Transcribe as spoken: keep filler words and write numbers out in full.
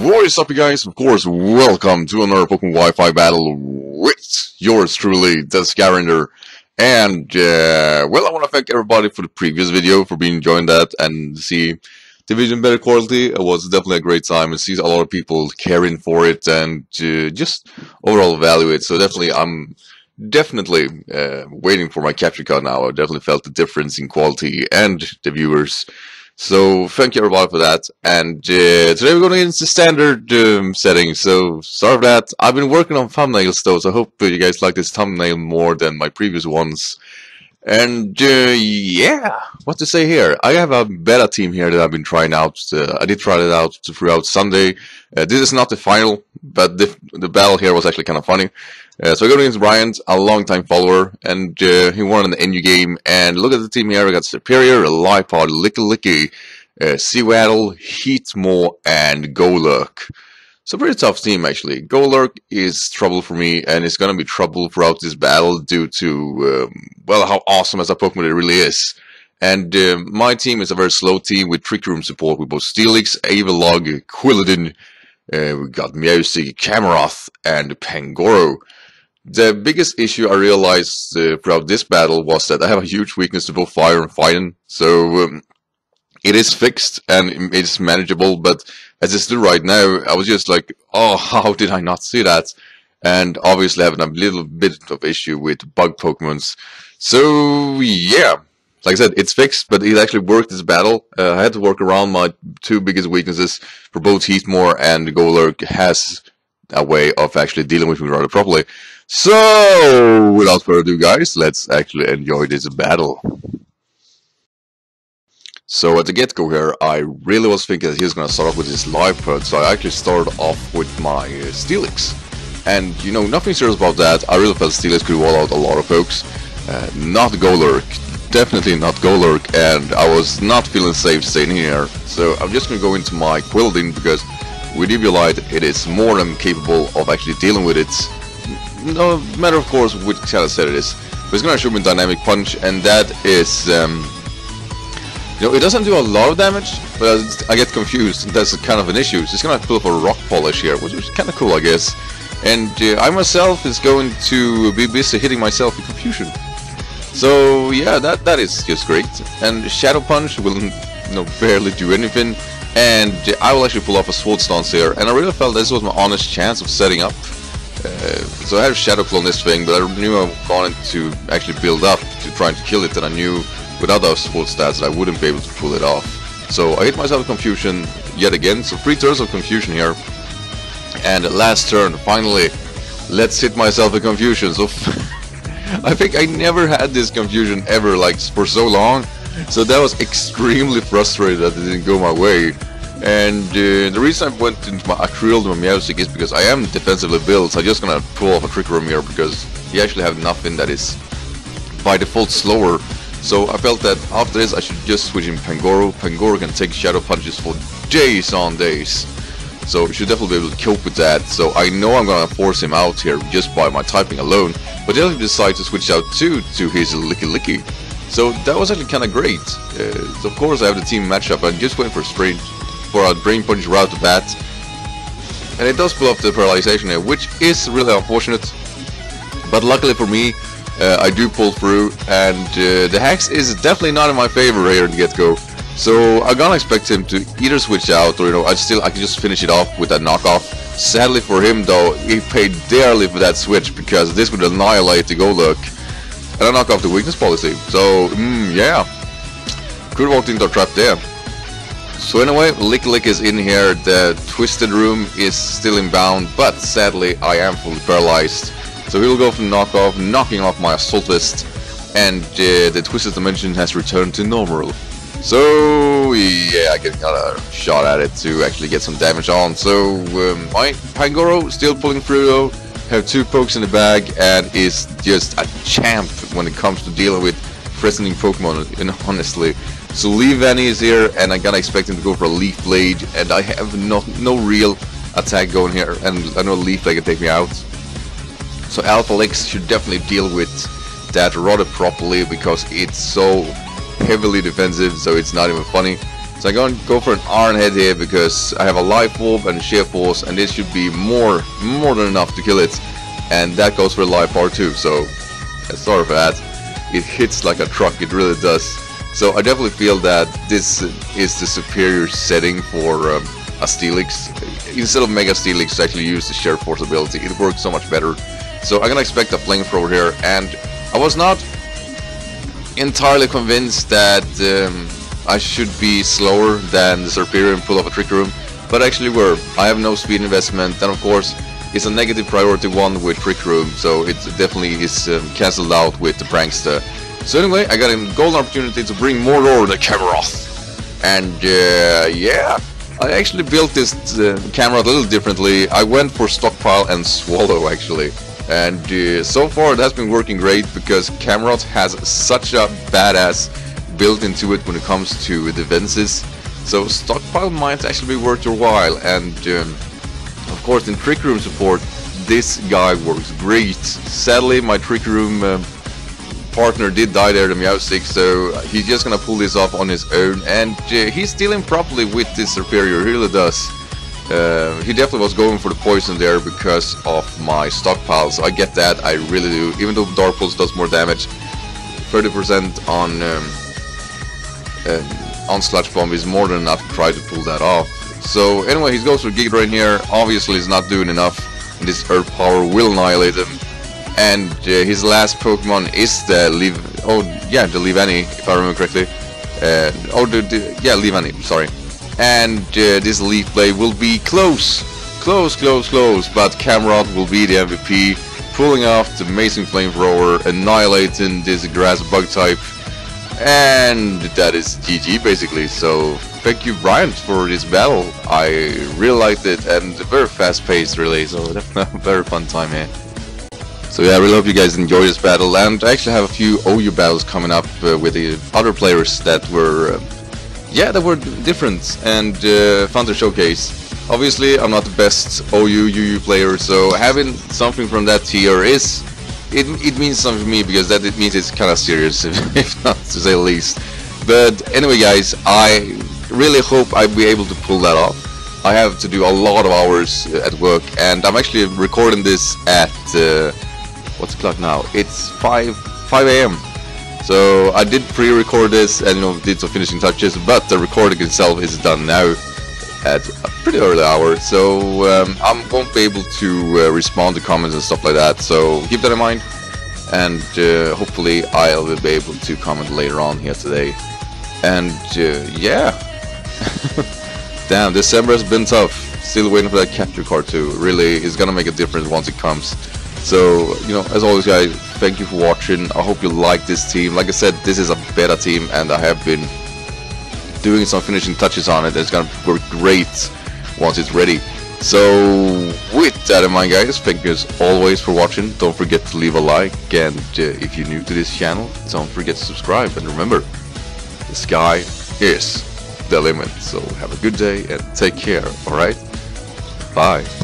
What is up, you guys? Of course, welcome to another Pokemon Wi-Fi battle with yours truly, the Skyrander. And, uh, well, I want to thank everybody for the previous video, for being enjoying that, and see the video in better quality. It was definitely a great time, and see a lot of people caring for it, and uh, just overall value it. So definitely, I'm definitely uh, waiting for my capture card now. I definitely felt the difference in quality and the viewers. So, thank you everybody for that, and uh, today we're going to get into standard um, settings, so sorry for that. I've been working on thumbnails though, so I hope you guys like this thumbnail more than my previous ones. And, uh, yeah, what to say here? I have a beta team here that I've been trying out. Uh, I did try it out throughout Sunday. Uh, this is not the final, but the, the battle here was actually kind of funny. Uh, so I go against Bryant, a long-time follower, and uh, he won an N U game. And look at the team here. I got Superior, Lifard, Lickilicky, uh, Seawattle, Heatmor, and Golurk. So pretty tough team, actually. Golurk is trouble for me, and it's gonna be trouble throughout this battle due to, um, well, how awesome as a Pokemon it really is. And uh, my team is a very slow team with Trick Room support with both Steelix, Avalog, Quilladin, uh, we got Meowstic, Camerath, and Pangoro. The biggest issue I realized uh, throughout this battle was that I have a huge weakness to both Fire and Fighting, so um, it is fixed and it's manageable, but as it's do right now, I was just like, oh, how did I not see that? And obviously having a little bit of issue with bug Pokemons. So, yeah. Like I said, it's fixed, but it actually worked this battle. Uh, I had to work around my two biggest weaknesses for both Heatmor and Golurk has a way of actually dealing with me rather properly. So, without further ado, guys, let's actually enjoy this battle. So at the get-go here, I really was thinking that he was going to start off with his Lifard, so I actually started off with my uh, Steelix. And, you know, nothing serious about that. I really felt Steelix could wall out a lot of folks. Uh, not Golurk. Definitely not Golurk, and I was not feeling safe staying here. So I'm just going to go into my Quilladin, because with Eviolite, it is more than capable of actually dealing with it. No matter, of course, which kind of set it is. But it's going to show me Dynamic Punch, and that is... Um, You know, it doesn't do a lot of damage, but I get confused, and that's kind of an issue. So it's gonna pull up a Rock Polish here, which is kind of cool, I guess. And uh, I myself is going to be busy hitting myself with confusion. So yeah, that that is just great. And Shadow Punch will, you know, barely do anything. And uh, I will actually pull off a Sword Stance here, and I really felt this was my honest chance of setting up. Uh, so I had a Shadow Clone this thing, but I knew I wanted to actually build up to trying to kill it, and I knew without those support stats I wouldn't be able to pull it off. So I hit myself with Confusion yet again, so three turns of Confusion here. And last turn, finally, let's hit myself with Confusion. So I think I never had this Confusion ever, like, for so long. So that was extremely frustrating that it didn't go my way. And uh, the reason I went into my Acryl to my Meowstic is because I am defensively built, so I'm just gonna pull off a Trick Room here, because you actually have nothing that is by default slower. So I felt that after this I should just switch in Pangoro. Pangoro can take Shadow Punches for days on days. So you should definitely be able to cope with that. So I know I'm gonna force him out here just by my typing alone. But then I decided to switch out too to his Lickilicky. So that was actually kinda great. Uh, so of course I have the team matchup. I just went for a straight for a Drain Punch route to bat. And it does pull off the Paralyzation here, which is really unfortunate. But luckily for me, Uh, I do pull through, and uh, the Hex is definitely not in my favor here at the get-go. So I'm gonna expect him to either switch out, or, you know, I still I can just finish it off with that knockoff. Sadly for him though, he paid dearly for that switch, because this would annihilate the Golurk, and I knock off the weakness policy. So mm, yeah, could walk into a trap there. So anyway, Lickilick is in here. The Twisted Room is still inbound, but sadly I am fully paralyzed. So he'll go for knockoff, knocking off my Assault Vest, and uh, the Twisted Dimension has returned to normal. So yeah, I get got a shot at it to actually get some damage on. So um, my Pangoro still pulling through though, have two pokes in the bag, and is just a champ when it comes to dealing with threatening Pokemon. And honestly, So Leavanny is here, and I gotta expect him to go for a Leaf Blade, and I have no, no real attack going here, and I know Leaf Blade can take me out. So Alphalix should definitely deal with that rather properly, because it's so heavily defensive, so it's not even funny. So I'm going to go for an Iron Head here, because I have a Life Orb and Sheer Force, and this should be more more than enough to kill it. And that goes for Lifard too, so sorry for that. It hits like a truck, it really does. So I definitely feel that this is the superior setting for um, a Steelix. Instead of Mega Steelix, I actually use the Sheer Force ability. It works so much better. So I'm gonna expect a Flamethrower here, and I was not entirely convinced that um, I should be slower than the Serperior and pull off a Trick Room, but I actually were. I have no speed investment, and of course it's a negative priority one with Trick Room, so it definitely is um, cancelled out with the Prankster. So anyway, I got a golden opportunity to bring more over the Camerath, and uh, yeah, I actually built this uh, Camerath a little differently. I went for Stockpile and Swallow actually. And uh, so far it has been working great, because Camerath has such a badass built into it when it comes to defenses. So Stockpile might actually be worth your while, and um, of course in Trick Room support this guy works great. Sadly my Trick Room uh, partner did die there, the Meowstic, so he's just gonna pull this off on his own, and uh, he's dealing properly with this Superior, he really does. Uh, he definitely was going for the poison there because of my stockpiles. I get that, I really do. Even though Dark Pulse does more damage, thirty percent on um, uh, on Sludge Bomb is more than enough to try to pull that off. So anyway, he goes for Giga Drain here. Obviously, he's not doing enough. And this Earth Power will annihilate him. And uh, his last Pokemon is the Leave. Oh yeah, the Leavanny, if I remember correctly. Uh, oh, the, the yeah, Leavanny. Sorry. And uh, this Leaf Blade will be close, close, close, close, but Camerath will be the M V P, pulling off the amazing Flamethrower, annihilating this Grass Bug type, and that is G G basically. So thank you, Bryant, for this battle. I really liked it, and very fast paced really, so definitely a very fun time here. So yeah, I really hope you guys enjoy this battle, and I actually have a few O U battles coming up uh, with the other players that were... Uh, Yeah, they were different and uh, fun to showcase. Obviously, I'm not the best O U U U player, so having something from that tier is... It, it means something to me, because that it means it's kind of serious, if, if not to say the least. But anyway guys, I really hope I'll be able to pull that off. I have to do a lot of hours at work, and I'm actually recording this at... Uh, what's the clock now? It's five a m So I did pre-record this and you know did some finishing touches, but the recording itself is done now at a pretty early hour, so um, I won't be able to uh, respond to comments and stuff like that, so keep that in mind, and uh, hopefully I'll be able to comment later on here today. And uh, yeah, damn, December has been tough, still waiting for that capture card too, really is gonna make a difference once it comes. So, you know, as always guys, thank you for watching. I hope you like this team. Like I said, this is a beta team, and I have been doing some finishing touches on it. It's gonna work great once it's ready. So, with that in mind guys, thank you as always for watching. Don't forget to leave a like, and uh, if you're new to this channel, don't forget to subscribe. And remember, the sky is the limit. So, have a good day, and take care, alright? Bye.